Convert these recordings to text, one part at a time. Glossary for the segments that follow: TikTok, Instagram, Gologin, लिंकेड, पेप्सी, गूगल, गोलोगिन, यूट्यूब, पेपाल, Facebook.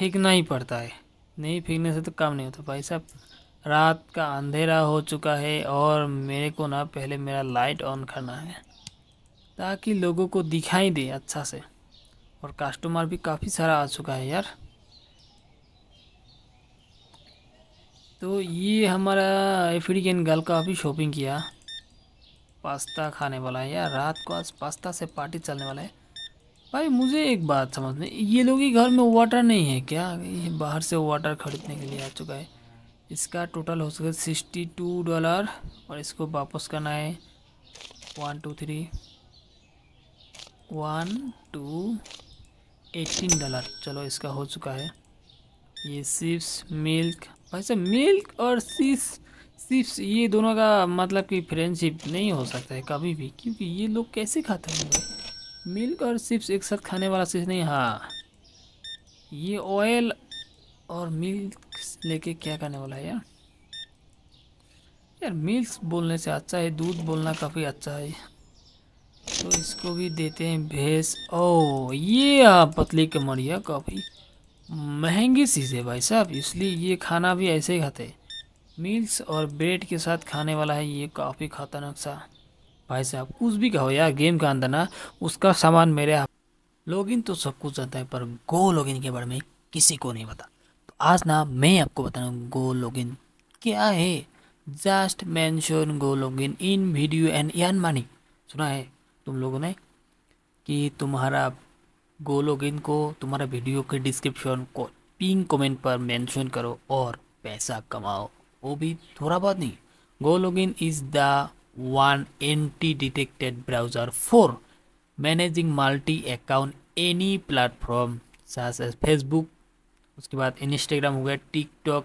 फेंकना ही पड़ता है, नहीं फेंकने से तो काम नहीं होता। भाई साहब रात का अंधेरा हो चुका है और मेरे को ना पहले मेरा लाइट ऑन करना है ताकि लोगों को दिखाई दे अच्छा से, और कस्टमर भी काफ़ी सारा आ चुका है यार। तो ये हमारा अफ्रीकन गर्ल का अभी शॉपिंग किया, पास्ता खाने वाला है यार, रात को आज पास्ता से पार्टी चलने वाला है। भाई मुझे एक बात समझ में, ये लोग के घर में वाटर नहीं है क्या? ये बाहर से वाटर ख़रीदने के लिए आ चुका है। इसका टोटल हो सके $62 और इसको वापस करना है 18 डॉलर। चलो इसका हो चुका है। ये सिप्स मिल्क, भाई साहब मिल्क और सिप्स ये दोनों का मतलब कि फ्रेंडशिप नहीं हो सकता है कभी भी, क्योंकि ये लोग कैसे खाते हैं मिल्क और सिप्स एक साथ खाने वाला चीज़ नहीं। हाँ ये ऑयल और मिल्क लेके क्या करने वाला है यार? यार मिल्क बोलने से अच्छा है दूध बोलना, काफ़ी अच्छा है। तो इसको भी देते हैं भैंस। ओ ये पतली कमरिया काफ़ी महंगी चीज़ है भाई साहब, इसलिए ये खाना भी ऐसे ही खाते हैं। मिल्क और ब्रेड के साथ खाने वाला है, ये काफ़ी खतरनाक सा। भाई साहब कुछ भी कहो यार, गेम का अंदर ना उसका सामान मेरे हाथ। लॉगिन तो सब कुछ जानता है पर गो लॉगिन के बारे में किसी को नहीं पता, तो आज ना मैं आपको बताऊँ गो लॉगिन क्या है। Just mention go login in video and earn money. सुना है तुम लोगों ने कि तुम्हारा गो लॉगिन को तुम्हारा वीडियो के डिस्क्रिप्शन को पिन कमेंट पर मेंशन करो और पैसा कमाओ, वो भी थोड़ा बहुत नहीं। गो login is the one anti-detected browser for managing multi-account any platform such as Facebook, उसके बाद Instagram हो गया, TikTok,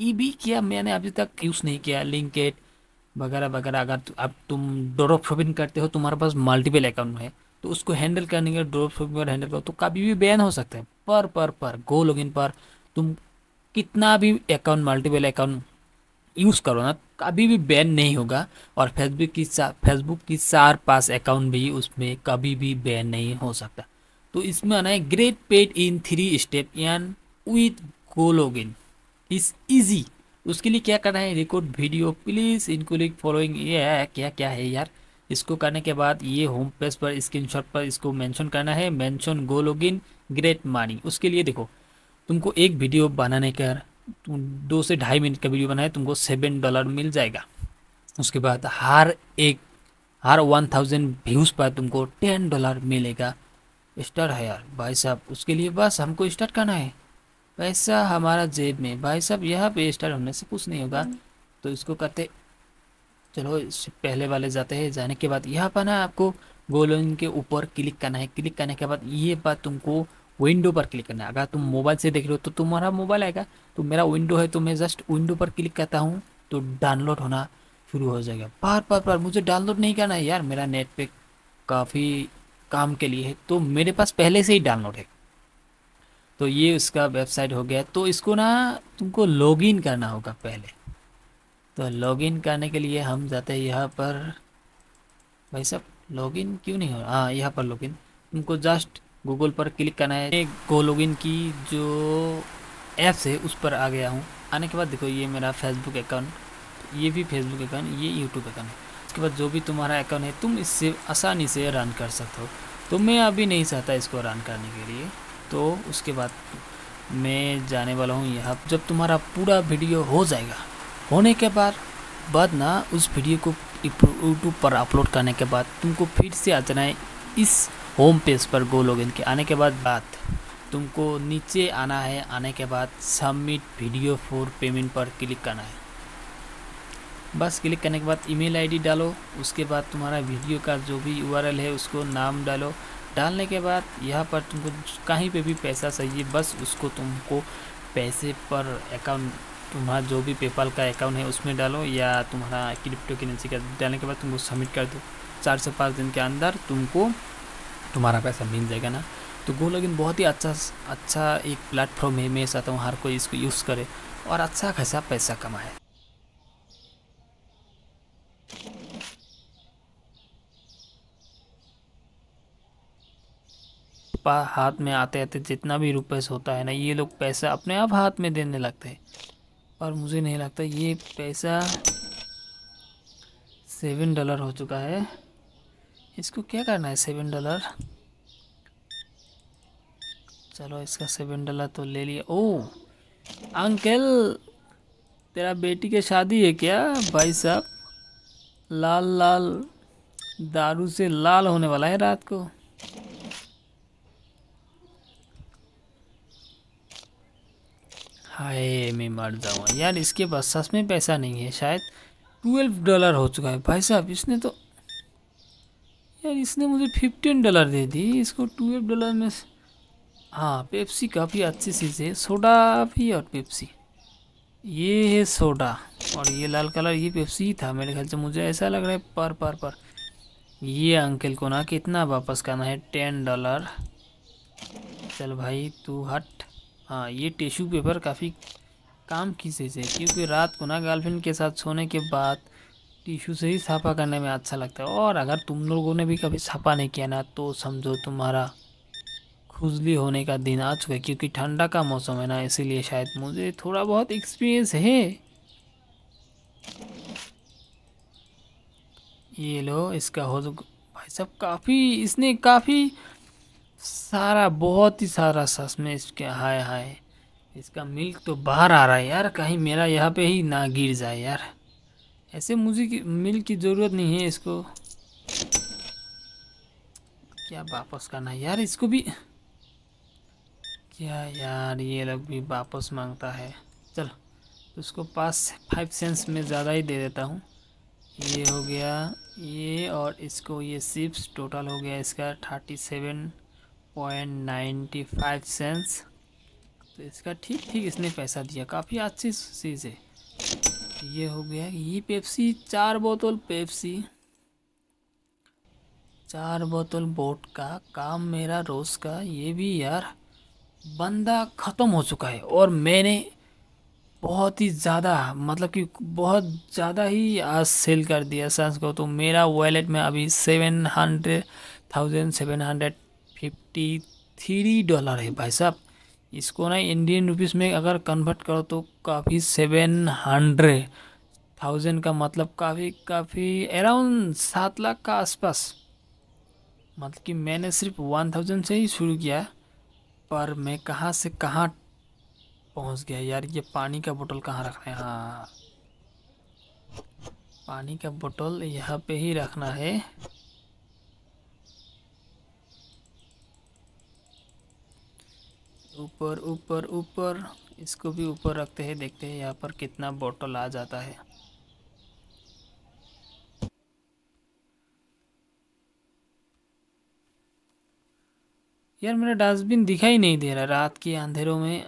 ये भी किया मैंने अभी तक यूज़ नहीं किया, लिंकेड वगैरह वगैरह। अगर अब तुम ड्रॉप शॉपिंग करते हो, तुम्हारे पास मल्टीपल अकाउंट है तो उसको हैंडल करने के ड्रॉप शॉपिंग और हैंडल करो तो कभी भी बैन हो सकता है। पर गो लॉगिन पर तुम कितना भी अकाउंट मल्टीपल अकाउंट यूज़ करो ना, कभी भी बैन नहीं होगा। और फेसबुक की 4-5 अकाउंट भी उसमें कभी भी बैन नहीं हो सकता। तो इसमें आना है great paid in 3 step and with गोलोगिन is easy. उसके लिए क्या करना है, record video please include following. ये क्या क्या है यार, इसको करने के बाद ये होम पेज पर स्क्रीनशॉट पर इसको मेंशन करना है, मेंशन गोलोगिन ग्रेट मनी। उसके लिए देखो तुमको एक वीडियो बनाने का 2 से 2.5 मिनट का वीडियो बनाए तुमको $7 मिल जाएगा। उसके बाद हर 1000 व्यूज़ पर तुमको $10 मिलेगा। स्टार है यार भाई साहब, उसके लिए बस हमको स्टार्ट करना है, पैसा हमारा जेब में भाई साहब। यहाँ पे स्टार्ट होने से कुछ नहीं होगा, तो इसको करते चलो इससे पहले वाले जाते हैं। जाने के बाद यहाँ पर ना आपको गोलोगिन के ऊपर क्लिक करना है। क्लिक करने के बाद ये बात तुमको विंडो पर क्लिक करना है। अगर तुम मोबाइल से देख रहे हो तो तुम्हारा मोबाइल आएगा, तो मेरा विंडो है तो मैं जस्ट विंडो पर क्लिक करता हूँ तो डाउनलोड होना शुरू हो जाएगा। बार बार मुझे डाउनलोड नहीं करना है यार, मेरा नेट पे काफ़ी काम के लिए है तो मेरे पास पहले से ही डाउनलोड है। तो ये उसका वेबसाइट हो गया। तो इसको ना तुमको लॉगिन करना होगा पहले। तो लॉगिन करने के लिए हम जाते हैं यहाँ पर। भाई साहब लॉगिन क्यों नहीं हो रहा? हाँ यहाँ पर लॉगिन, तुमको जस्ट गूगल पर क्लिक करना है। गोलोगिन की जो ऐप्स है उस पर आ गया हूँ। आने के बाद देखो ये मेरा फेसबुक अकाउंट, ये भी फेसबुक अकाउंट, ये यूट्यूब अकाउंट है। उसके बाद जो भी तुम्हारा अकाउंट है तुम इससे आसानी से रन कर सकते हो। तो मैं अभी नहीं चाहता इसको रन करने के लिए। तो उसके बाद मैं जाने वाला हूँ यहाँ। जब तुम्हारा पूरा वीडियो हो जाएगा, होने के बाद ना उस वीडियो को यूट्यूब पर अपलोड करने के बाद तुमको फिर से आ जाना है इस होम पेज पर। गोलोगिन के आने के बाद तुमको नीचे आना है। आने के बाद सबमिट वीडियो फॉर पेमेंट पर क्लिक करना है। बस क्लिक करने के बाद ईमेल आईडी डालो। उसके बाद तुम्हारा वीडियो का जो भी URL है उसको नाम डालो। डालने के बाद यहाँ पर तुमको कहीं पे भी पैसा चाहिए बस उसको तुमको पैसे पर अकाउंट, तुम्हारा जो भी पेपाल का अकाउंट है उसमें डालो या तुम्हारा क्रिप्टो करेंसी का। डालने के बाद तुमको सबमिट कर दो। 4 से 5 दिन के अंदर तुमको तुम्हारा पैसा मिल जाएगा ना। तो गोलोगिन बहुत ही अच्छा एक प्लेटफॉर्म है। मैं चाहता हूँ हर कोई इसको यूज़ करे और अच्छा खासा पैसा कमाए। हाथ में आते आते जितना भी रुपीस होता है ना ये लोग पैसा अपने आप हाथ में देने लगते हैं। और मुझे नहीं लगता ये पैसा $7 हो चुका है। इसको क्या करना है, $7 चलो इसका $7 तो ले लिए। ओ अंकल तेरा बेटी की शादी है क्या? भाई साहब लाल दारू से लाल होने वाला है रात को। हाय मैं मर जाऊँगा यार, इसके पास सच में पैसा नहीं है। शायद $12 हो चुका है भाई साहब। इसने तो यार इसने मुझे $15 दे दी, इसको $12 में। हाँ पेप्सी काफ़ी अच्छी चीज़ है, सोडा भी और पेप्सी। ये है सोडा और ये लाल कलर ये पेप्सी ही था मेरे ख्याल से, मुझे ऐसा लग रहा है। पर ये अंकल को ना कितना वापस करना है, $10। चल भाई तू हट। हाँ ये टिश्यू पेपर काफ़ी काम की चीज़ है क्योंकि रात को ना गर्लफ्रेंड के साथ सोने के बाद टिश्यू से ही साफा करने में अच्छा लगता है। और अगर तुम लोगों ने भी कभी साफा नहीं किया ना तो समझो तुम्हारा खुजली होने का दिन आ चुका है क्योंकि ठंडा का मौसम है ना, इसीलिए शायद मुझे थोड़ा बहुत एक्सपीरियंस है। ये लो इसका हो जो भाई साहब काफ़ी, इसने काफ़ी सारा बहुत ही सारा सस में इसके। हाय इसका मिल्क तो बाहर आ रहा है यार, कहीं मेरा यहाँ पे ही ना गिर जाए यार। ऐसे मुझे मिल्क की ज़रूरत नहीं है। इसको क्या वापस करना है यार, इसको भी क्या यार ये लोग भी वापस मांगता है। चलो तो उसको 5 सेंट्स में ज़्यादा ही दे देता हूँ। ये हो गया ये और इसको ये सिप्स, टोटल हो गया इसका 37.95 सेंट्स। तो इसका ठीक इसने पैसा दिया, काफ़ी अच्छी चीज़ है। ये हो गया ये पेप्सी, 4 बोतल पेप्सी, 4 बोतल बोट का काम मेरा रोज का। ये भी यार बंदा ख़त्म हो चुका है और मैंने बहुत ही ज़्यादा, मतलब कि बहुत ज़्यादा ही सेल कर दिया सैम्स को। तो मेरा वॉलेट में अभी 753 डॉलर है भाई साहब। इसको ना इंडियन रुपीस में अगर कन्वर्ट करो तो काफ़ी 700,000 का मतलब काफ़ी अराउंड 7 लाख का आसपास। मतलब कि मैंने सिर्फ 1000 से ही शुरू किया पर मैं कहाँ से कहाँ पहुँच गया यार। ये पानी का बोतल कहाँ रखना है? हाँ, पानी का बोतल यहाँ पे ही रखना है। ऊपर ऊपर ऊपर, इसको भी ऊपर रखते हैं, देखते हैं यहाँ पर कितना बोतल आ जाता है। यार मेरा डस्टबिन दिखाई नहीं दे रहा रात के अंधेरों में।